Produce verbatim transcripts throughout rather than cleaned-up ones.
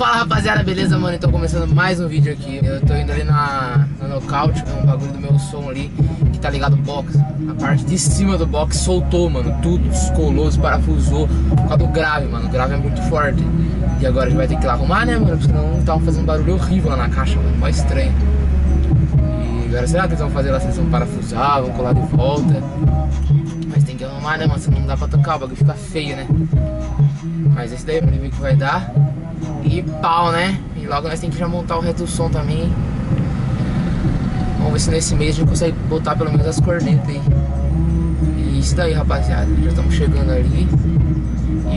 Fala rapaziada, beleza mano? Então começando mais um vídeo aqui. Eu tô indo ali na, na Nokaut, que é um bagulho do meu som ali, que tá ligado no box. A parte de cima do box soltou, mano, tudo, descolou, desparafusou por causa do grave, mano, o grave é muito forte. E agora a gente vai ter que ir lá arrumar, né mano? Porque senão tava fazendo barulho horrível lá na caixa, mano, mó estranho. E agora será que eles vão fazer lá, se eles vão parafusar, vão colar de volta? Mas tem que arrumar, né mano, senão não dá pra tocar, o bagulho fica feio, né? Mas esse daí, pra ver o que vai dar. E pau, né? E logo nós temos que já montar o resto do som também. Vamos ver se nesse mês a gente consegue botar pelo menos as cornetas aí. E isso daí, rapaziada. Já estamos chegando ali.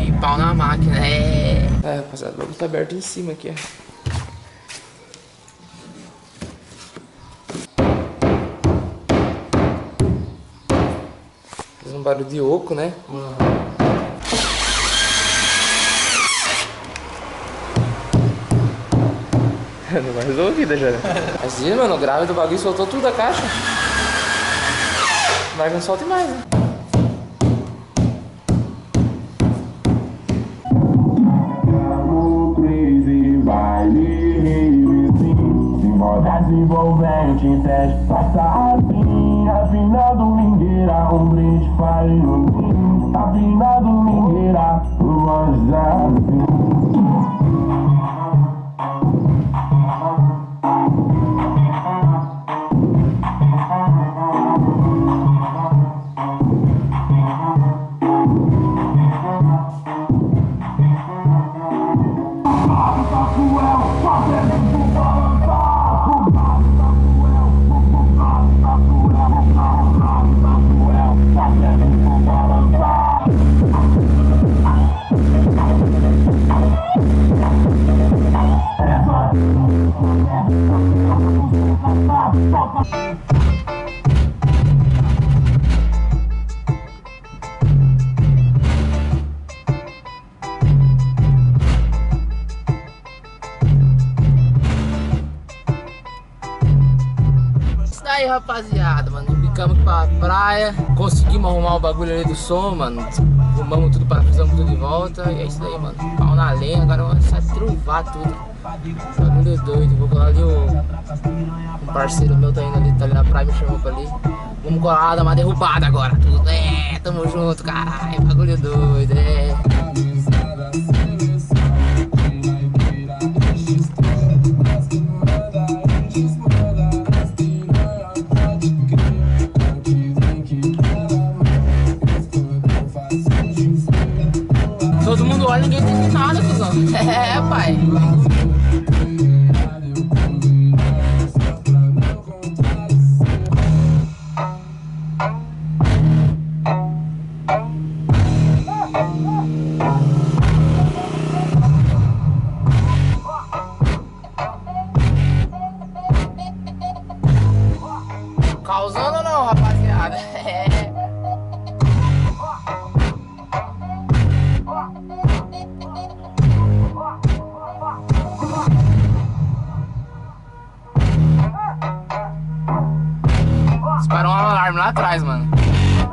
E pau na máquina, é. É, rapaziada, o bagulho tá aberto em cima aqui, ó. Faz um barulho de oco, né? Uhum. Não vai resolvida já. Mas diz, mano, o grave do bagulho soltou tudo da caixa. Mas não solte mais, né? Isso daí, rapaziada, mano, ficamos pra praia, conseguimos arrumar o bagulho ali do som, mano, arrumamos tudo, parafusamos tudo de volta, e é isso daí, mano, pau na lenha, agora vamos só trovar tudo, o bagulho é doido. Vou colar ali, o, o parceiro meu tá indo ali, tá ali na praia, me chamou pra ali, vamos colar lá, dar uma derrubada agora, tudo, é, tamo junto, caralho, bagulho doido, é. Todo mundo olha, ninguém tem nada, cuzão. É, pai. Causando ou não, rapaziada? É. Disparou um alarme lá atrás, mano.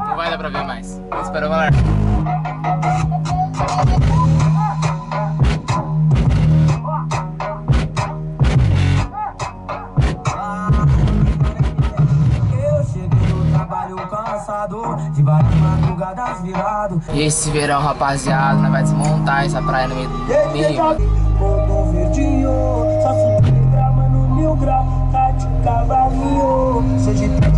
Não vai dar pra ver mais. Disparou um alarme. Eu cheguei do trabalho cansado, de várias madrugadas virado. E esse verão, rapaziada, nós vai desmontar essa praia no meio do meio. Bom verdinho, só subi pra mano mil grau, tá de cavalinho, sou de três.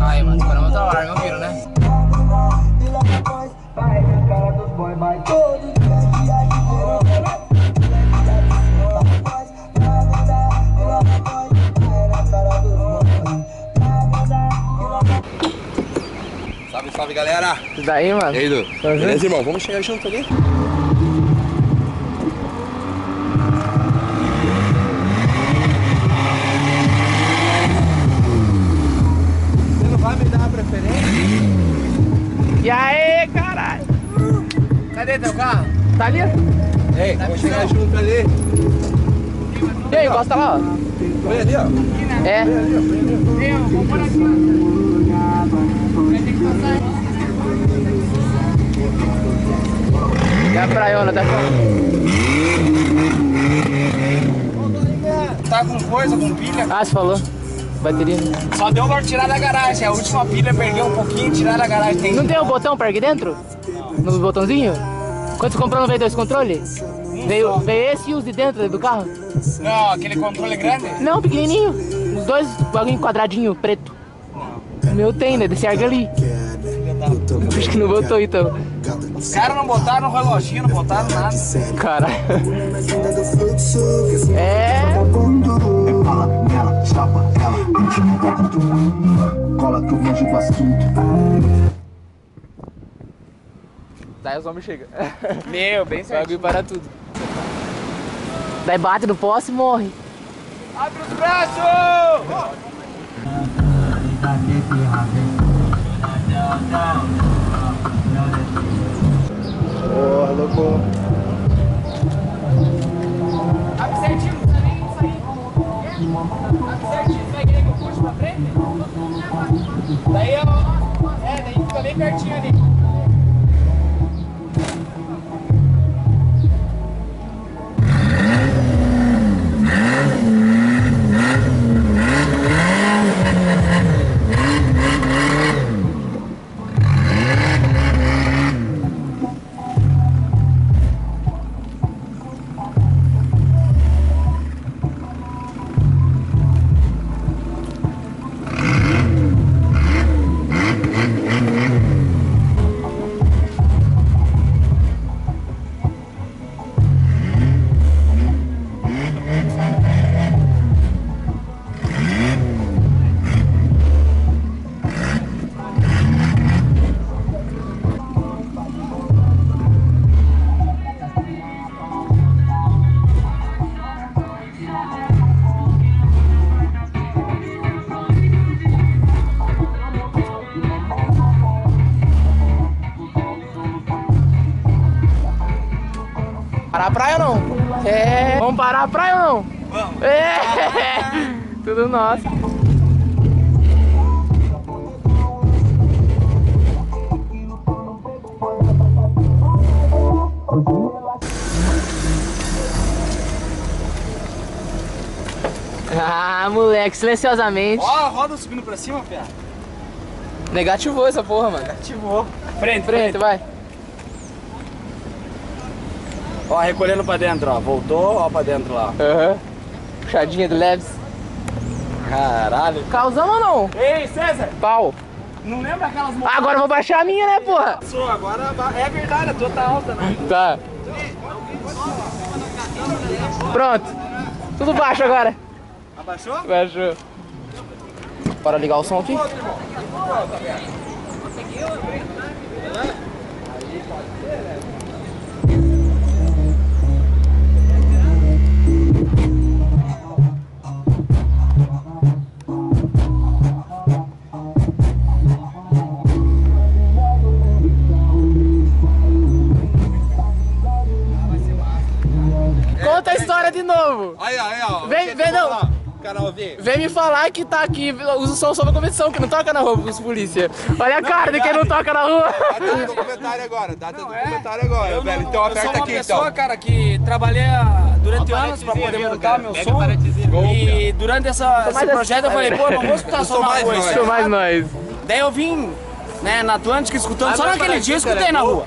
Aí, mano, para montar o ar, não viram, né? Salve, salve, galera! E daí, mano? E aí, Du? Beleza, irmão? Vamos chegar junto ali? E aí, caralho! Cadê teu carro? Tá ali? Ei, tá, vamos chegar junto ali. E aí, encosta lá, ó. Põe ali, ó. É. Põe ali, ó. gaiola da gaiola. Tá com coisa, com pilha? Ah, você falou. Bateria. Só deu pra tirar da garagem. A última pilha perdeu um pouquinho, tirar da garagem. Tem... Não tem o um botão pra aqui dentro? Não. No botãozinho? Quando você comprou, não veio dois controles? Veio, veio esse e os de dentro do carro? Não, aquele controle grande? Não, pequenininho. Os dois, bagulho quadradinho, preto. O meu tem, né? Desse argali. Acho que não botou, então. Os caras não botaram o reloginho, não botaram nada. Caralho. É... Daí os homens chegam. Meu, bem certo. Bagulho para tudo. Daí bate no poste e morre. Abre os braços! Porra, louco. Abre certinho, não precisa nem sair. Abre certinho, vai querer que eu puxe pra frente? Daí eu... É, daí fica bem pertinho ali. Parar a praia ou não? É. Vamos parar a praia ou não? Vamos. É. Tudo nosso. Ah, moleque, silenciosamente. Ó, a roda subindo pra cima, pia. Negativou essa porra, mano. Negativou. Frente, frente, frente, vai. Ó, recolhendo pra dentro, ó. Voltou, ó, pra dentro lá. Aham. Uhum. Puxadinha de leves. Caralho. Causamos ou não? Ei, César. Pau. Não lembra aquelas motos? Agora eu vou baixar a minha, né, porra? Passou, agora... É verdade, a tua tá alta, né? Tá. Pronto. Tudo baixo agora. Abaixou? Baixou. Bora ligar o som aqui. Conta a história de novo. Aí, aí, ó. Vem, vem, não. Canal V. Vem me falar que tá aqui, usa o som sobre a convenção, que não toca na rua com os polícia. Olha a não, cara verdade. De quem não toca na rua. Data do documentário agora, data do documentário é? Agora, eu velho. Não, então aperta aqui, pessoa, então. Eu sou uma pessoa, cara, que trabalhei durante anos pra poder viu, montar cara, meu som. E durante essa, esse projeto eu falei, pô, não vou escutar só uma coisa. Sou mais nós. Daí eu vim... Né, na Atlântica escutando, só naquele dia eu escutei na rua.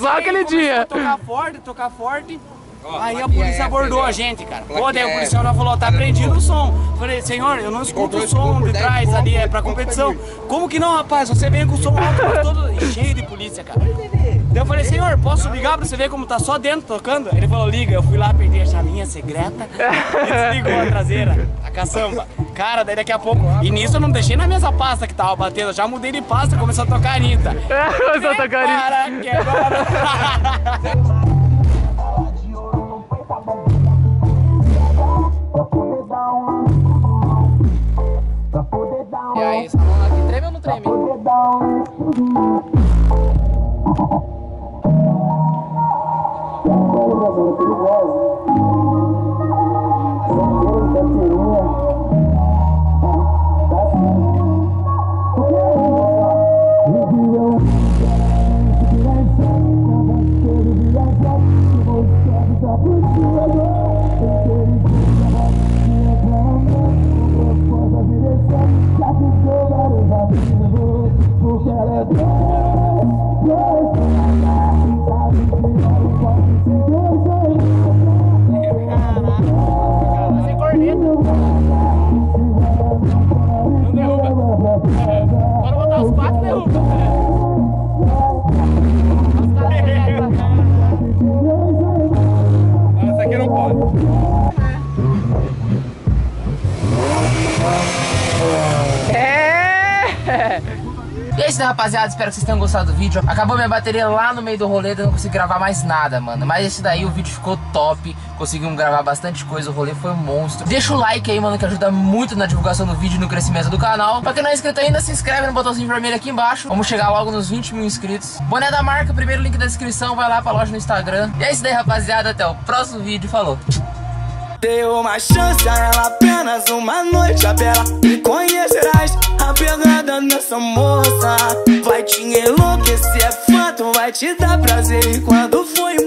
Só aquele dia. Tocar forte, tocar forte. Oh, aí a polícia é, abordou é, a gente, cara. Pô, daí o policial é, falou, tá é, prendido é, o som. Eu falei, senhor, eu não escuto o som de trás dez, ali, é pra competição. Como que não, rapaz? Você vem com o som alto todo cheio de polícia, cara. Então eu falei, senhor, posso ligar pra você ver como tá só dentro tocando? Ele falou, liga. Eu fui lá, perdi a chavinha secreta e desligou a traseira, a caçamba. Cara, daí daqui a pouco... E nisso eu não deixei na mesma pasta que tava batendo, eu já mudei de pasta, começou a tocar a Anitta. Começou a tocar a Anitta. Para que agora... E aí, essa mão aqui treme ou não treme? E é isso, né, rapaziada? Espero que vocês tenham gostado do vídeo. Acabou minha bateria lá no meio do rolê, eu não consegui gravar mais nada, mano. Mas esse daí o vídeo ficou top. Conseguimos gravar bastante coisa, o rolê foi um monstro. Deixa o like aí, mano, que ajuda muito na divulgação do vídeo e no crescimento do canal. Pra quem não é inscrito ainda, se inscreve no botãozinho vermelho aqui embaixo. Vamos chegar logo nos vinte mil inscritos. Boné da marca, primeiro link da descrição, vai lá pra loja no Instagram. E é isso daí, rapaziada. Até o próximo vídeo. Falou! Deu uma chance a ela, apenas uma noite a bela. Me conhecerás, a pegada nessa moça vai te enlouquecer, é fato, vai te dar prazer. E quando foi